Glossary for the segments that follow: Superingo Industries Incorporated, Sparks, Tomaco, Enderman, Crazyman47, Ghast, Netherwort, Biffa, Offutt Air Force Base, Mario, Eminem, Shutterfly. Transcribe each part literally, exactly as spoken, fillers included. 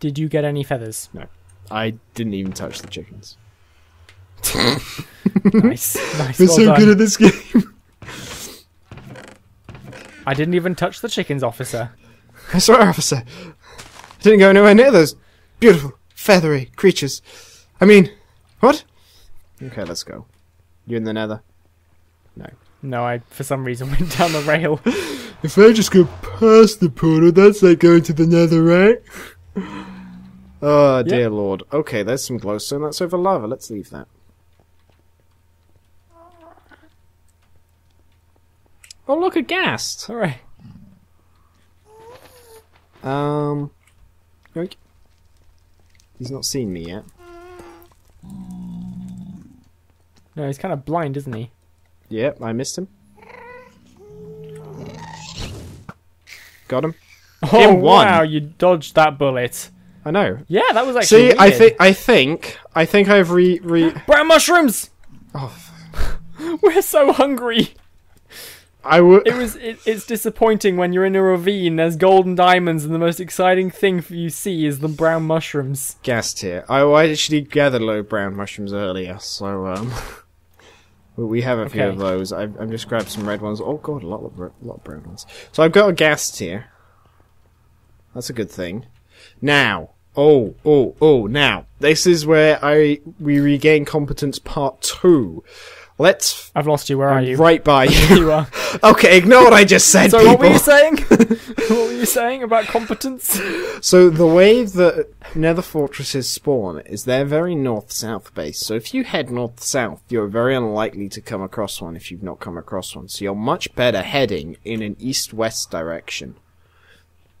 Did you get any feathers? No. I didn't even touch the chickens. Nice. Nice. We're well so done. Good at this game. I didn't even touch the chickens, officer. That's right, officer. I didn't go anywhere near those beautiful, feathery creatures. I mean, what? Okay, let's go. You in the nether? No. No, I, for some reason, went down the rail. If I just go past the portal, that's like going to the nether, right? Oh, dear yep. Lord. Okay, there's some glowstone. That's over lava. Let's leave that. Oh, look, a ghast. All right. Um, yoink. He's not seen me yet. No, he's kind of blind, isn't he? Yep, I missed him. Got him. Oh, wow, you dodged that bullet. I know. Yeah, that was actually See, weird. I think I think I think I've re re brown mushrooms. Oh. We're so hungry. I would. It was. It, it's disappointing when you're in a ravine. There's golden diamonds, and the most exciting thing for you see is the brown mushrooms. Gassed here. I actually gathered a load of brown mushrooms earlier, so um, we have a okay. few of those. I've, I've just grabbed some red ones. Oh god, a lot of a lot of brown ones. So I've got a gassed here. That's a good thing. Now, oh, oh, oh. Now this is where I we regain competence, part two. Let's. I've lost you. Where I'm are you? Right by you. You are. Okay, ignore what I just said. So people. What were you saying? What were you saying about competence? So the way that nether fortresses spawn is they're very north-south based. So if you head north-south, you're very unlikely to come across one if you've not come across one. So you're much better heading in an east-west direction.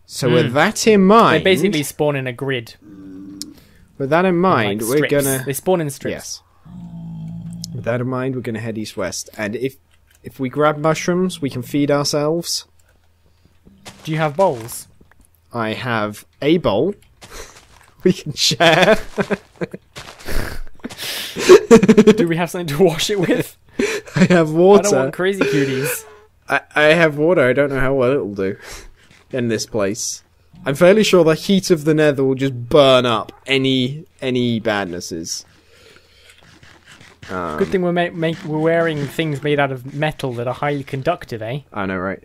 So mm. with that in mind, they basically spawn in a grid. With that in mind, like we're gonna. They spawn in strips. Yes. With that in mind, we're going to head east-west, and if if we grab mushrooms, we can feed ourselves. Do you have bowls? I have a bowl. We can share. Do we have something to wash it with? I have water. I don't want crazy cuties. I, I have water. I don't know how well it'll do in this place. I'm fairly sure the heat of the nether will just burn up any any badnesses. Um, Good thing we're, make, make, we're wearing things made out of metal that are highly conductive, eh? I know, right?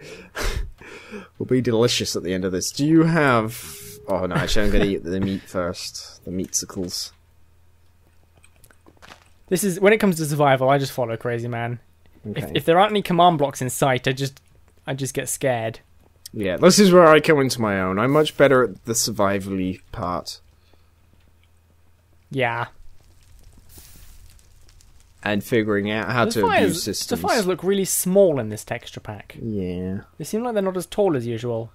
We'll be delicious at the end of this. Do you have... Oh, no, actually, I'm going to eat the meat first. The meatsicles. This is... When it comes to survival, I just follow Crazy Man. Okay. If, if there aren't any command blocks in sight, I just, I just get scared. Yeah, this is where I come into my own. I'm much better at the survival-y part. Yeah. And figuring out how to abuse systems. The fires look really small in this texture pack. Yeah. They seem like they're not as tall as usual.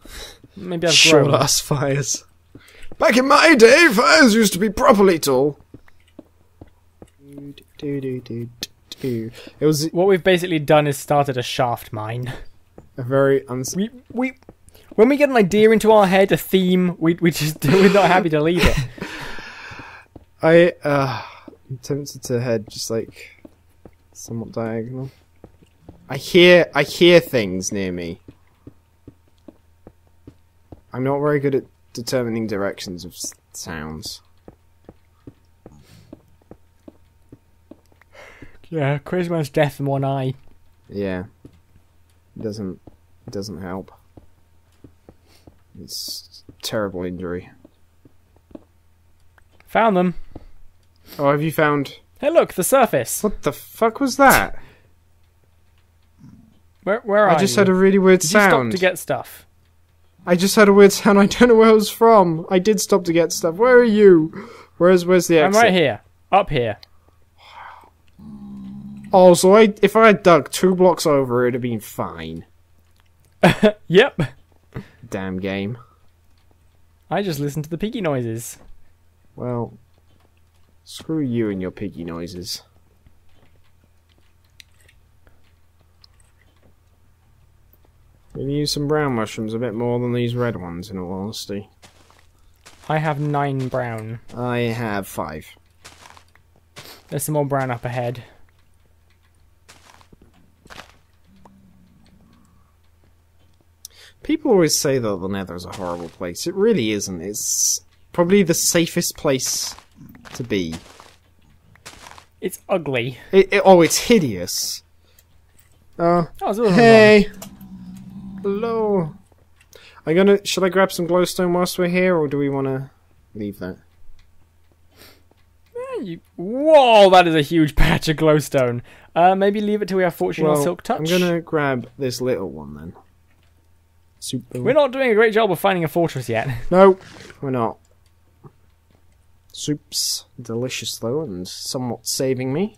Maybe I've grown up. Show-ass fires. Back in my day, fires used to be properly tall. It was. What we've basically done is started a shaft mine. A very uns. We we. When we get an idea into our head, a theme, we we just we're not happy to leave it. I uh. I'm tempted to head just like. Somewhat diagonal. I hear I hear things near me. I'm not very good at determining directions of s sounds. Yeah, Crazy Man's deaf in one eye. Yeah, it doesn't it doesn't help. It's a terrible injury. Found them. Oh, have you found? Hey, look, the surface. What the fuck was that? Where, where are you? I just heard a really weird sound. Did you stop to get stuff? I just heard a weird sound. I don't know where it was from. I did stop to get stuff. Where are you? Where's Where's the exit? I'm right here. Up here. Oh, so I, if I had dug two blocks over, it'd have been fine. Yep. Damn game. I just listened to the piggy noises. Well. Screw you and your piggy noises. We're gonna use some brown mushrooms a bit more than these red ones, in all honesty. I have nine brown. I have five. There's some more brown up ahead. People always say that the nether is a horrible place. It really isn't. It's probably the safest place to be. It's ugly. It, it, oh, it's hideous. Uh, oh, hey. Hello. I'm gonna. Should I grab some glowstone whilst we're here, or do we want to leave that? Yeah, you, whoa, that is a huge patch of glowstone. Uh, maybe leave it till we have fortune well, or silk touch. I'm gonna grab this little one then. Super. We're not doing a great job of finding a fortress yet. No, we're not. Soup's delicious though, and somewhat saving me.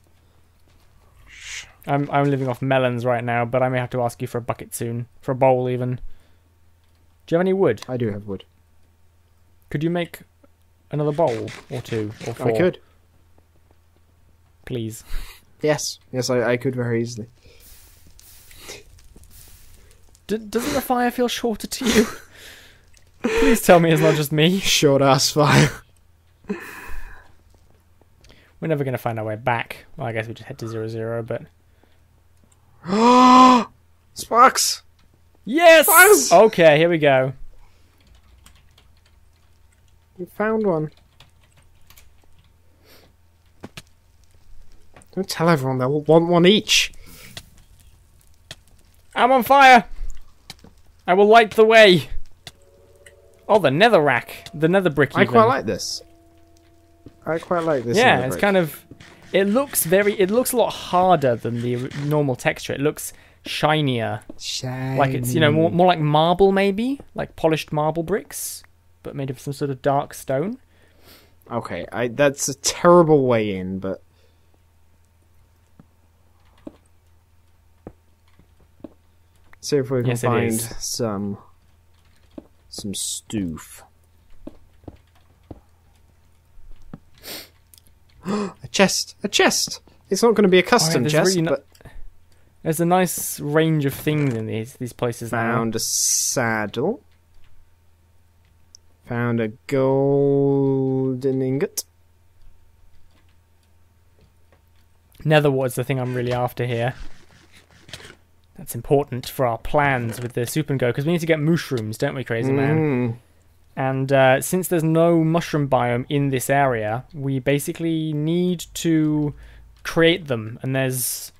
I'm I'm living off melons right now, but I may have to ask you for a bucket soon, for a bowl even. Do you have any wood? I do have wood. Could you make another bowl or two or four? I could. Please. Yes, yes, I, I could very easily. D doesn't the fire feel shorter to you? Please tell me it's not just me. Short ass fire. We're never going to find our way back. Well, I guess we just head to zero zero, but... Sparks! Yes! Sparks! Okay, here we go. We found one. Don't tell everyone, they'll want one each. I'm on fire! I will light the way! Oh, the nether rack. The nether brick even. I quite like this. I quite like this. Yeah, it's kind of. It looks very. It looks a lot harder than the normal texture. It looks shinier. Shiny. Like it's you know more more like marble maybe, like polished marble bricks, but made of some sort of dark stone. Okay, I that's a terrible way in, but. Let's see if we can yes, find some some stoof. A chest! A chest! It's not going to be a custom oh, yeah, chest, really no but... There's a nice range of things in these these places. Found now. a saddle. Found a golden ingot. Nether ward's the thing I'm really after here. That's important for our plans with the Superingo, because we need to get mushrooms, don't we, crazy mm. man? And uh, since there's no mushroom biome in this area, we basically need to create them. And there's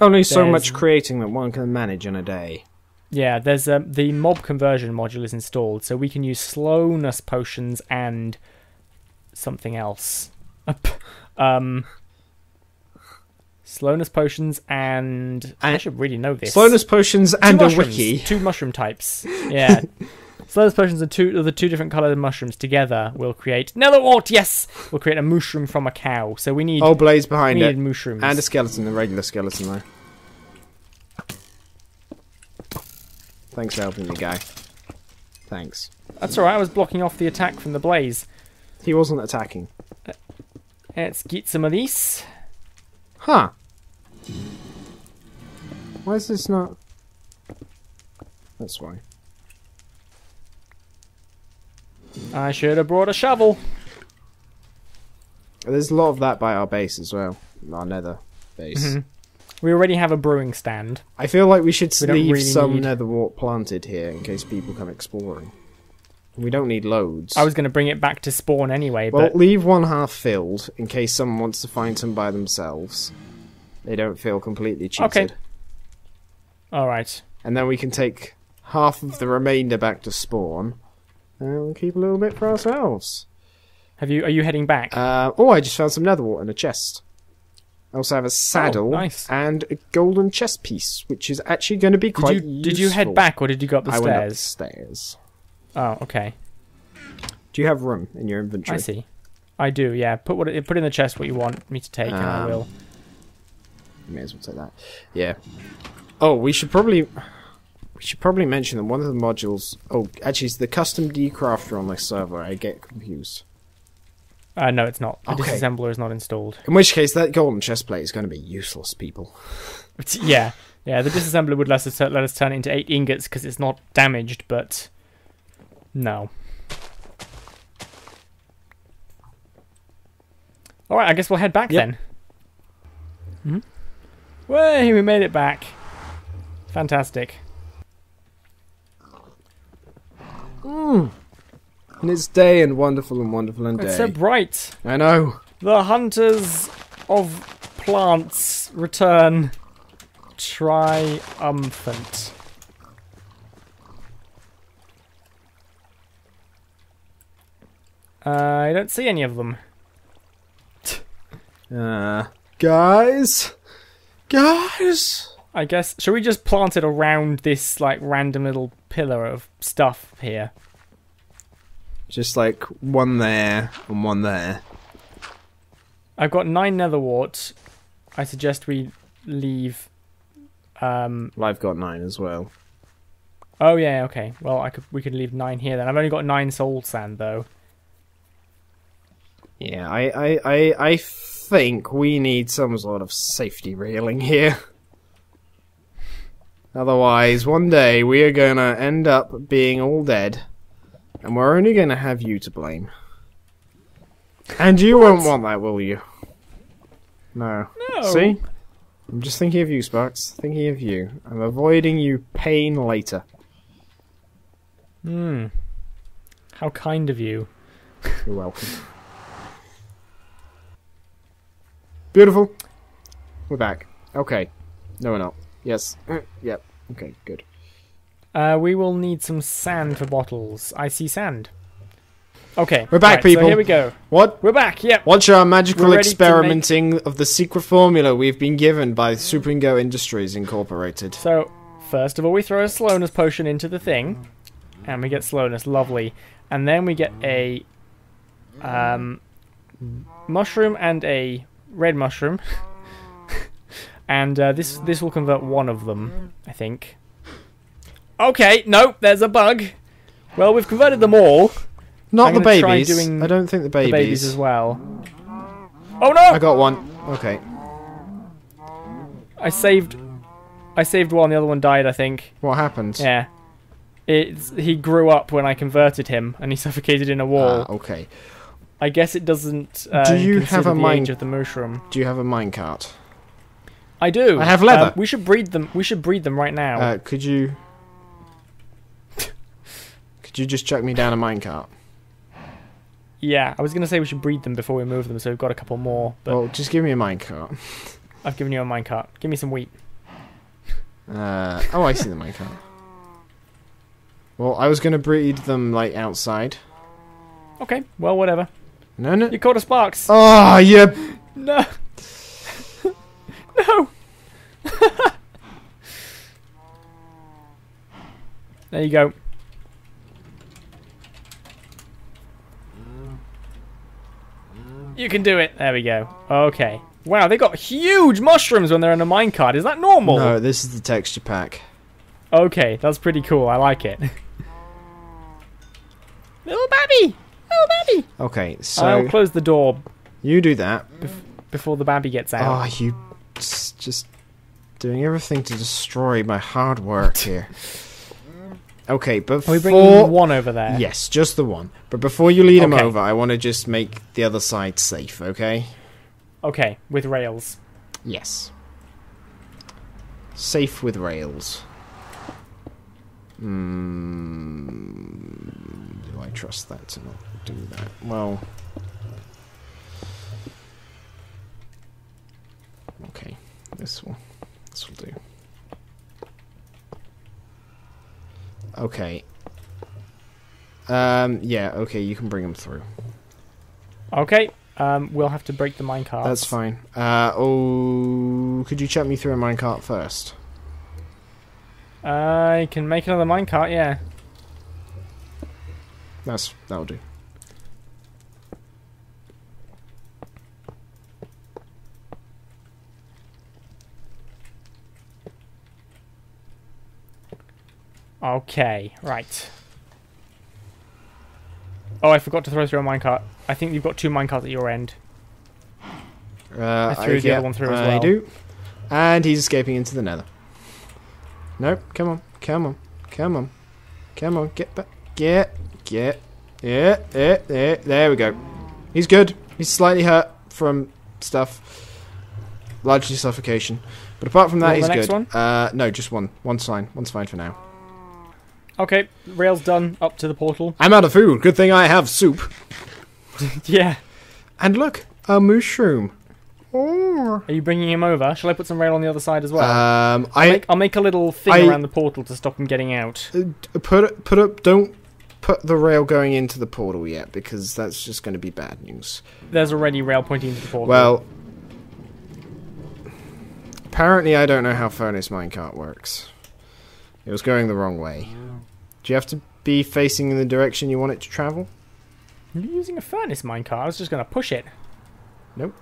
only there's, so much creating that one can manage in a day. Yeah, there's uh, the mob conversion module is installed, so we can use slowness potions and something else. um, slowness potions and, and I should really know this. Slowness potions two and a wiki. Two mushroom types. Yeah. So those potions are two of the two different coloured mushrooms together will create netherwort. Yes, we'll create a mushroom from a cow. So we need oh blaze behind we it. Need mushrooms and a skeleton, a regular skeleton though. Thanks for helping me, guy. Thanks. That's all right. I was blocking off the attack from the blaze. He wasn't attacking. Uh, let's get some of these. Huh? Why is this not? That's why. I should have brought a shovel. There's a lot of that by our base as well. Our nether base. Mm-hmm. We already have a brewing stand. I feel like we should we leave really some need... netherwort planted here in case people come exploring. We don't need loads. I was going to bring it back to spawn anyway. Well, but... leave one half filled in case someone wants to find some by themselves. They don't feel completely cheated. Okay. Alright. And then we can take half of the remainder back to spawn. And we'll keep a little bit for ourselves. Have you? Are you heading back? Uh, oh, I just found some netherwort and a chest. I also have a saddle oh, nice. and a golden chest piece, which is actually going to be quite did you, useful. Did you head back or did you go up the I stairs? I went up the stairs. Oh, okay. Do you have room in your inventory? I see. I do, yeah. Put what it, put in the chest what you want me to take, um, and I will. You may as well take that. Yeah. Oh, we should probably... We should probably mention that one of the modules... Oh, actually, it's the custom decrafter on this server. I get confused. Uh, no, it's not. The okay. disassembler is not installed. In which case, that golden chestplate is going to be useless, people. yeah. Yeah, the disassembler would let us, let us turn it into eight ingots because it's not damaged, but... No. Alright, I guess we'll head back yep. then. Mm-hmm. Way, we made it back. Fantastic. Mm. And it's day and wonderful and wonderful and day. It's so bright. I know. The hunters of plants return triumphant. Uh, I don't see any of them. Uh, guys? Guys? I guess... Should we just plant it around this, like, random little pillar of stuff here? Just, like, one there and one there. I've got nine netherwort. I suggest we leave... Um, well, I've got nine as well. Oh, yeah, okay. Well, I could, we could leave nine here, then. I've only got nine soul sand, though. Yeah, I, I, I, I think we need some sort of safety railing here. Otherwise, one day we are going to end up being all dead. And we're only going to have you to blame. And you what? won't want that, will you? No. No. See? I'm just thinking of you, Sparks. Thinking of you. I'm avoiding you pain later. Hmm. How kind of you. You're welcome. Beautiful. We're back. Okay. No, we're not. Yes. Yep. Okay, good. Uh, we will need some sand for bottles. I see sand. Okay. We're back, right, people. So here we go. What? We're back, yep. Watch our magical experimenting make... of the secret formula we've been given by Superingo Industries Incorporated. So, first of all, we throw a slowness potion into the thing. And we get slowness. Lovely. And then we get a... Um... mushroom and a... red mushroom, and uh, this this will convert one of them, I think. Okay, nope, there's a bug. Well, we've converted them all. Not I'm the babies. Doing I don't think the babies. the babies as well. Oh no! I got one. Okay. I saved. I saved one. The other one died, I think. What happened? Yeah. It's he grew up when I converted him, and he suffocated in a wall. Ah, okay. I guess it doesn't. Uh, do you have a mine? Age of the mushroom. Do you have a minecart? I do. I have leather. Uh, we should breed them. We should breed them right now. Uh, could you? Could you just chuck me down a minecart? Yeah, I was gonna say we should breed them before we move them, so we've got a couple more. But well, just give me a minecart. I've given you a minecart. Give me some wheat. Uh, oh, I see the minecart. Well, I was gonna breed them like outside. Okay. Well, whatever. No, no. You called a Sparks. Oh, yeah. No. No. There you go. You can do it. There we go. Okay. Wow, they got huge mushrooms when they're in a minecart. Is that normal? No, this is the texture pack. Okay, that's pretty cool. I like it. Little baby. Oh, baby! Okay, so... I'll close the door. You do that. Bef before the baby gets out. Oh, you... Just... doing everything to destroy my hard work here. Okay, but before... Are we bringing one over there? Yes, just the one. But before you lead okay. him over, I want to just make the other side safe, okay? Okay, with rails. Yes. Safe with rails. Hmm... Do I trust that to not do that? Well... Okay, this will... this will do. Okay. Um, yeah, okay, you can bring them through. Okay, um, we'll have to break the minecart. That's fine. Uh, oh... Could you chat me through a minecart first? I can make another minecart, yeah. That's that'll do. Okay, right. Oh, I forgot to throw through a minecart. I think you've got two minecarts at your end. Uh, I threw I, the yeah, other one through as well. I do. And he's escaping into the nether. Nope, come on, come on, come on, come on, get back, get, get, yeah, yeah, yeah, there we go. He's good, he's slightly hurt from stuff, largely suffocation, but apart from that, he's good. Uh, no, just one, one's fine, one's fine for now. Okay, rail's done, up to the portal. I'm out of food. Good thing I have soup. Yeah. And look, a mushroom. Are you bringing him over? Shall I put some rail on the other side as well? Um, I, I'll, make, I'll make a little thing I, around the portal to stop him getting out. Put put up. Don't put the rail going into the portal yet, because that's just going to be bad news. There's already rail pointing into the portal. Well, apparently I don't know how Furnace Minecart works. It was going the wrong way. Do you have to be facing in the direction you want it to travel? You're using a Furnace Minecart. I was just going to push it. Nope.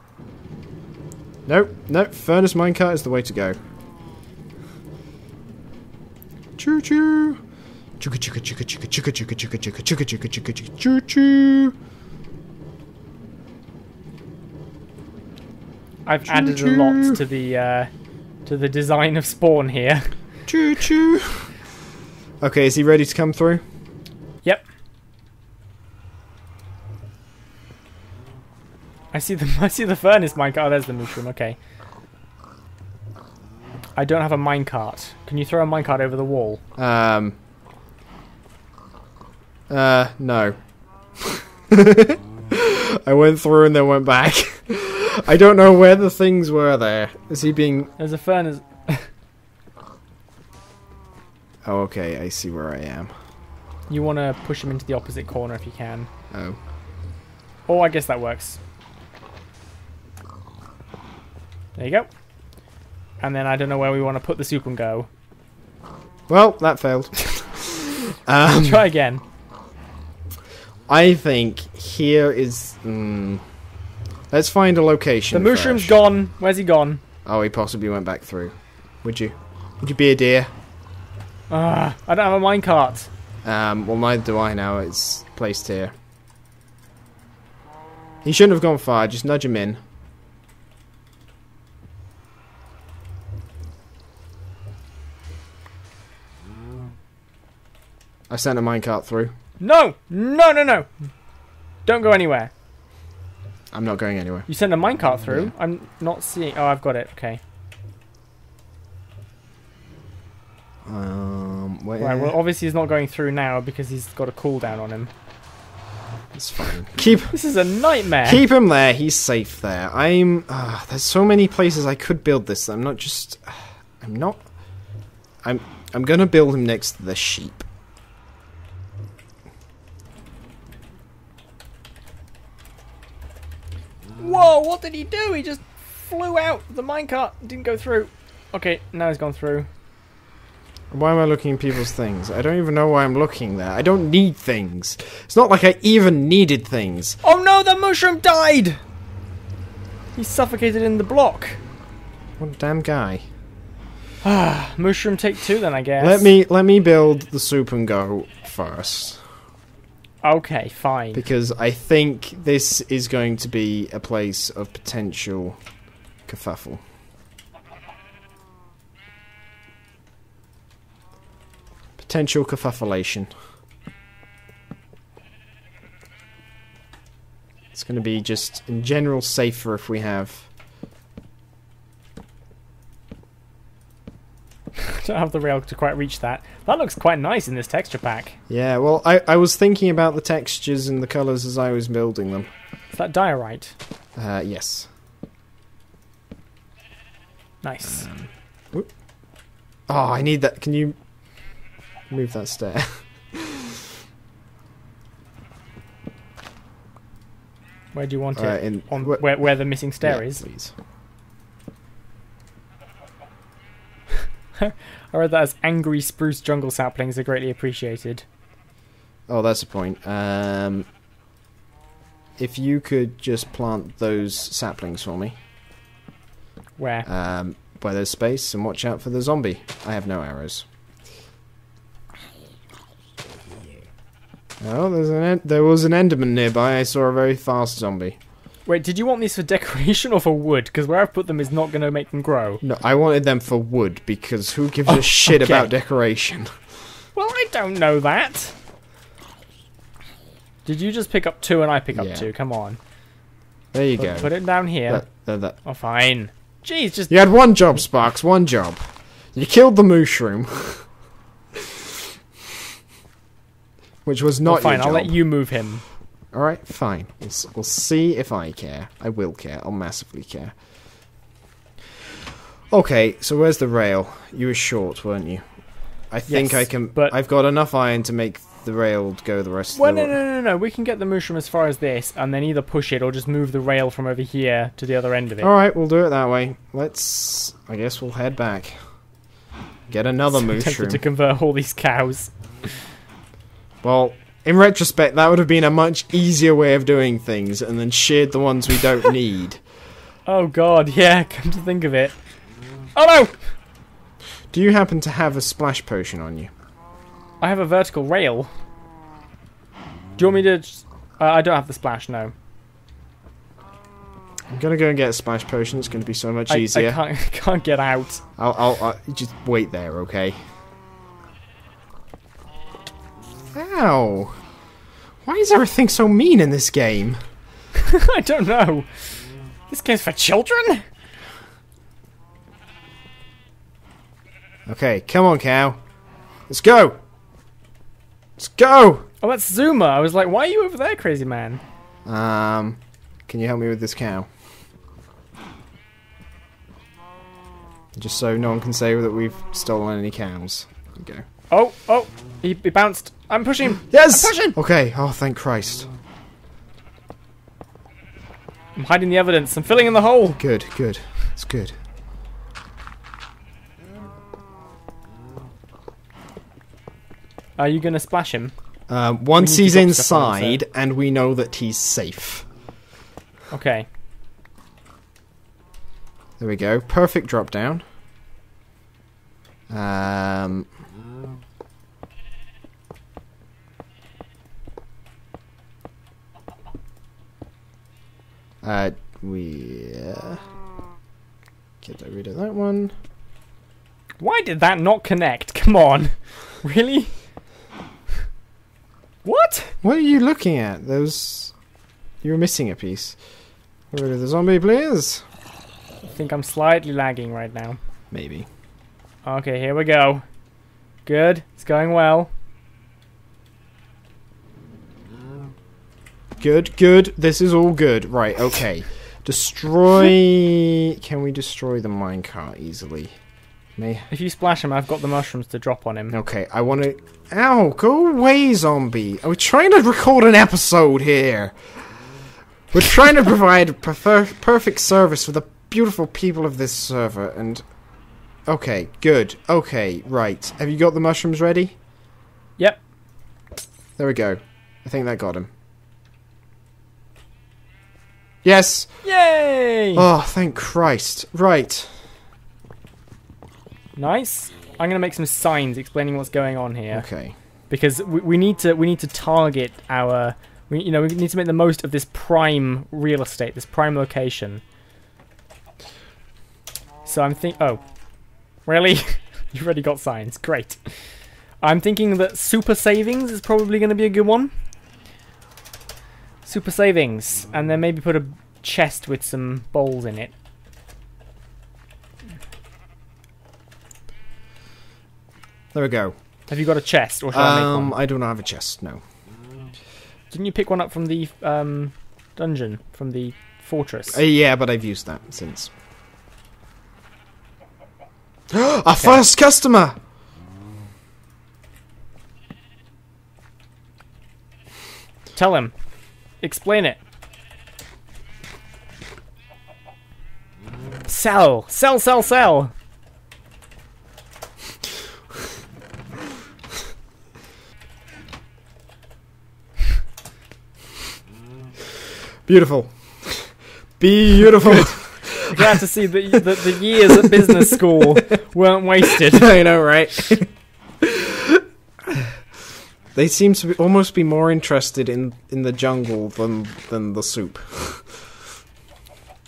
Nope, nope, Furnace Minecart is the way to go. Choo choo! Chugga chugga chugga chugga chugga chugga chugga chugga chugga chugga chugga chugga choo choo! I've added a lot to the uh, to the design of spawn here. Choo choo! Okay, is he ready to come through? Yep. I see the I see the Furnace Minecart. Oh, there's the mushroom. Okay. I don't have a minecart. Can you throw a minecart over the wall? Um. Uh, no. I went through and then went back. I don't know where the things were there. Is he being... There's a furnace... Oh, okay. I see where I am. You want to push him into the opposite corner if you can. Oh. Oh, I guess that works. There you go. And then I don't know where we want to put the Superingo. Well, that failed. um, Try again. I think here is... Mm, let's find a location. The mushroom's first. Gone. Where's he gone? Oh, he possibly went back through. Would you? Would you be a deer? Uh, I don't have a minecart. Um, well, neither do I now. It's placed here. He shouldn't have gone far. Just nudge him in. I sent a minecart through. No! No, no, no! Don't go anywhere. I'm not going anywhere. You sent a minecart through? Yeah. I'm not seeing... Oh, I've got it. Okay. Um, where... Right, well, obviously he's not going through now because he's got a cooldown on him. It's fine. Keep... This is a nightmare. Keep him there. He's safe there. I'm... Uh, there's so many places I could build this. I'm not just... I'm not... I'm, I'm going to build him next to the sheep. Whoa, what did he do? He just flew out the minecart, didn't go through. Okay, now he's gone through. Why am I looking at people's things? I don't even know why I'm looking there. I don't need things. It's not like I even needed things. Oh no, the mushroom died! He's suffocated in the block. What a damn guy. Ah, mushroom take two then, I guess. Let me, let me build the Superingo first. Okay, fine. Because I think this is going to be a place of potential kerfuffle. Potential kerfuffleation. It's going to be just, in general, safer if we have... Don't have the rail to quite reach that. That looks quite nice in this texture pack. Yeah, well, I, I was thinking about the textures and the colours as I was building them. Is that diorite? Uh, yes. Nice. Um, whoop. Oh, I need that. Can you move that stair? Where do you want uh, it? In, On, wh where, where the missing stair yeah, is? Please. I read that as angry spruce jungle saplings are greatly appreciated. Oh, that's a point. Um, if you could just plant those saplings for me. Where? Um, where there's space, and watch out for the zombie. I have no arrows. Oh, there's an en there was an Enderman nearby. I saw a very fast zombie. Wait, did you want these for decoration or for wood? Because where I've put them is not going to make them grow. No, I wanted them for wood, because who gives oh, a shit okay. about decoration? Well, I don't know that. Did you just pick up two and I pick up yeah. two? Come on. There you put, go. Put it down here. That, that, that. Oh, fine. Jeez, just... You had one job, Sparks. One job. You killed the mushroom. Which was not well, fine, your job. I'll let you move him. Alright, fine. We'll, we'll see if I care. I will care. I'll massively care. Okay, so where's the rail? You were short, weren't you? I think yes, I can... But I've got enough iron to make the rail go the rest well, of the way. Well, no, no, no, no. We can get the mushroom as far as this, and then either push it or just move the rail from over here to the other end of it. Alright, we'll do it that way. Let's... I guess we'll head back. Get another so mushroom. Tempted to convert all these cows. Well... In retrospect, that would have been a much easier way of doing things, and then sheared the ones we don't need. Oh god, yeah, come to think of it. Oh no! Do you happen to have a splash potion on you? I have a vertical rail. Do you want me to... Just, uh, I don't have the splash, no. I'm gonna go and get a splash potion, it's gonna be so much I, easier. I can't, I can't get out. I'll, I'll, I'll just wait there, okay? Ow! Why is everything so mean in this game? I don't know. This game's for children? Okay, come on, cow. Let's go! Let's go! Oh, that's Zuma. I was like, why are you over there, crazy man? Um, can you help me with this cow? Just so no one can say that we've stolen any cows. There we go. Oh, oh, he, he bounced. I'm pushing. Yes! I'm pushing! Okay, oh, thank Christ. I'm hiding the evidence. I'm filling in the hole. Good, good. It's good. Are you going to splash him? Uh, once he's inside, and we know that he's safe. Okay. There we go. Perfect drop down. Um... Uh, we... Uh, get rid of that one. Why did that not connect? Come on. Really? What? What are you looking at? Those... You were missing a piece. Get rid of the zombie, please. I think I'm slightly lagging right now. Maybe. Okay, here we go. Good. It's going well. Good, good. This is all good. Right, okay. Destroy... Can we destroy the minecart easily? May... If you splash him, I've got the mushrooms to drop on him. Okay, I want to... Ow, go away, zombie. We're trying to record an episode here. We're trying to provide prefer perfect service for the beautiful people of this server, and... Okay, good. Okay, right. Have you got the mushrooms ready? Yep. There we go. I think that got him. Yes! Yay! Oh, thank Christ. Right. Nice. I'm gonna make some signs explaining what's going on here. Okay. Because we, we need to we need to target our we you know we need to make the most of this prime real estate, this prime location. So I'm think oh, really? You've already got signs. Great. I'm thinking that super savings is probably gonna be a good one. Super savings, and then maybe put a chest with some bowls in it. There we go. Have you got a chest, or shall um, I make one? I do not have a chest. No. Didn't you pick one up from the um, dungeon, from the fortress? Uh, yeah, but I've used that since. Our okay. first customer. Tell him. Explain it. Sell! Sell, sell, sell! Beautiful. Beautiful. Glad to see that the, the years at business school weren't wasted. I know, right? They seem to be, almost be more interested in in the jungle than than the soup.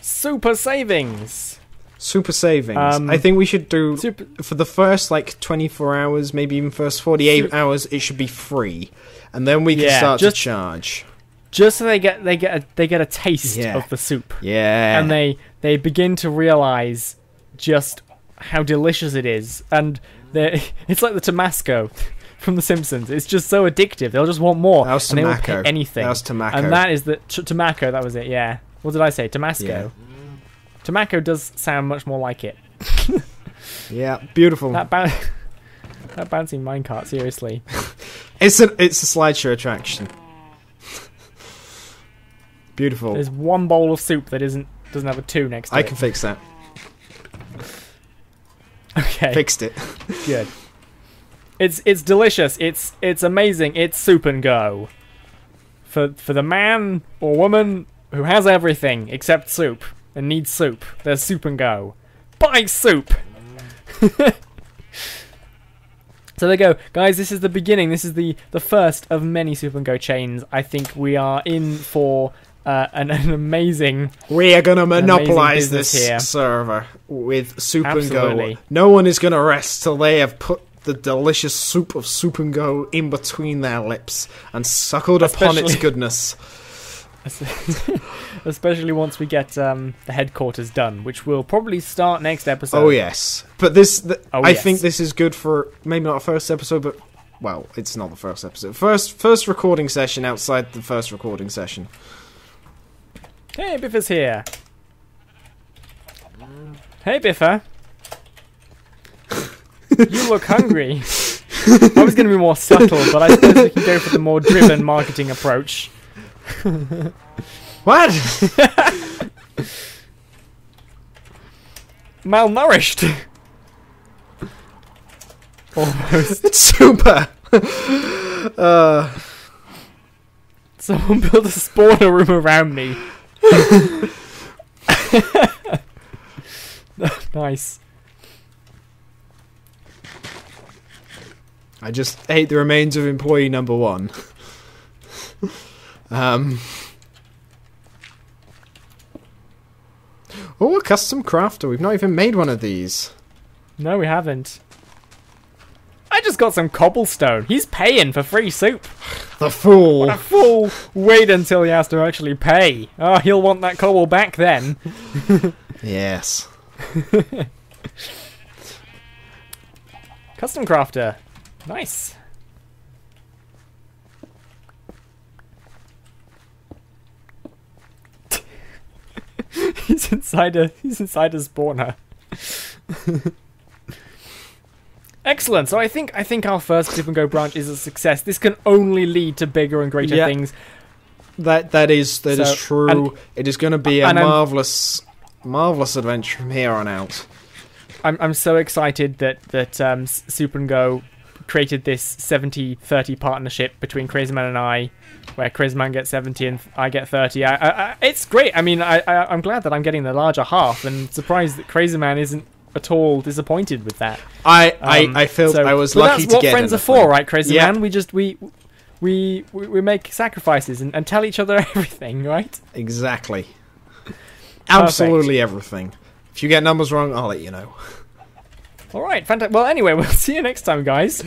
Super savings. Super savings. Um, I think we should do super, for the first like twenty-four hours, maybe even first forty-eight hours. It should be free, and then we can yeah, start just, to charge. Just so they get they get a, they get a taste yeah. of the soup. Yeah. And they they begin to realize just how delicious it is, and they it's like the Tomaco. from The Simpsons. It's just so addictive. They'll just want more. That was and Tomaco. They will pick anything. That was Tomaco. And that is the t Tomaco. That was it. Yeah. What did I say? Tomasco. Yeah. Tomaco does sound much more like it. Yeah. Beautiful. That, ba that bouncing minecart. Seriously. It's a it's a slideshow attraction. Beautiful. There's one bowl of soup that isn't doesn't have a two next to it. I can fix that. Okay. Fixed it. Good. It's it's delicious. It's it's amazing. It's Soup and Go. For for the man or woman who has everything except soup and needs soup. There's Soup and Go. Buy soup. So there you go, guys. This is the beginning. This is the the first of many Soup and Go chains. I think we are in for uh, an, an amazing. We are going to monopolize this here. server with Soup Absolutely. and Go. No one is going to rest till they have put the delicious soup of Soup and Go in between their lips and suckled especially, upon its goodness. Especially once we get um, the headquarters done, which we'll probably start next episode. Oh yes, but this the, oh, I yes. think this is good for maybe not a first episode, but well, it's not the first episode. First, first recording session outside the first recording session. Hey, Biffa's here. Hey, Biffa. You look hungry. I was going to be more subtle, but I suppose we can go for the more driven marketing approach. What? Malnourished. Almost. It's super. Uh. Someone built a spawner room around me. Nice. I just ate the remains of employee number one. um. Oh, a custom crafter. We've not even made one of these. No, we haven't. I just got some cobblestone. He's paying for free soup. The fool. What a fool. Wait until he has to actually pay. Oh, he'll want that cobble back then. Yes. Custom crafter. Nice. he's inside a he's inside a spawner. Excellent. So I think I think our first Dip and Go branch is a success. This can only lead to bigger and greater yeah, things. That that is that so, is true. And, it is going to be a marvelous I'm, marvelous adventure from here on out. I'm I'm so excited that that um, Super and Go created this seventy thirty partnership between Crazyman and I, where Crazyman gets seventy and I get thirty. I, I, I, it's great. I mean, I, I, I'm glad that I'm getting the larger half, and surprised that Crazyman isn't at all disappointed with that. I, um, I, I felt so, I was lucky to get. That's what friends are for, right, Crazyman? Yep. We just we, we, we, we make sacrifices and, and tell each other everything, right? Exactly. Absolutely everything. If you get numbers wrong, I'll let you know. Alright, fantastic. Well, anyway, we'll see you next time, guys.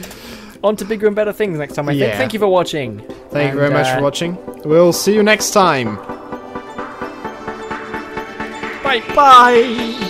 On to bigger and better things next time, I yeah. think. Thank you for watching. Thank and, you very uh, much for watching. We'll see you next time. Bye. Bye.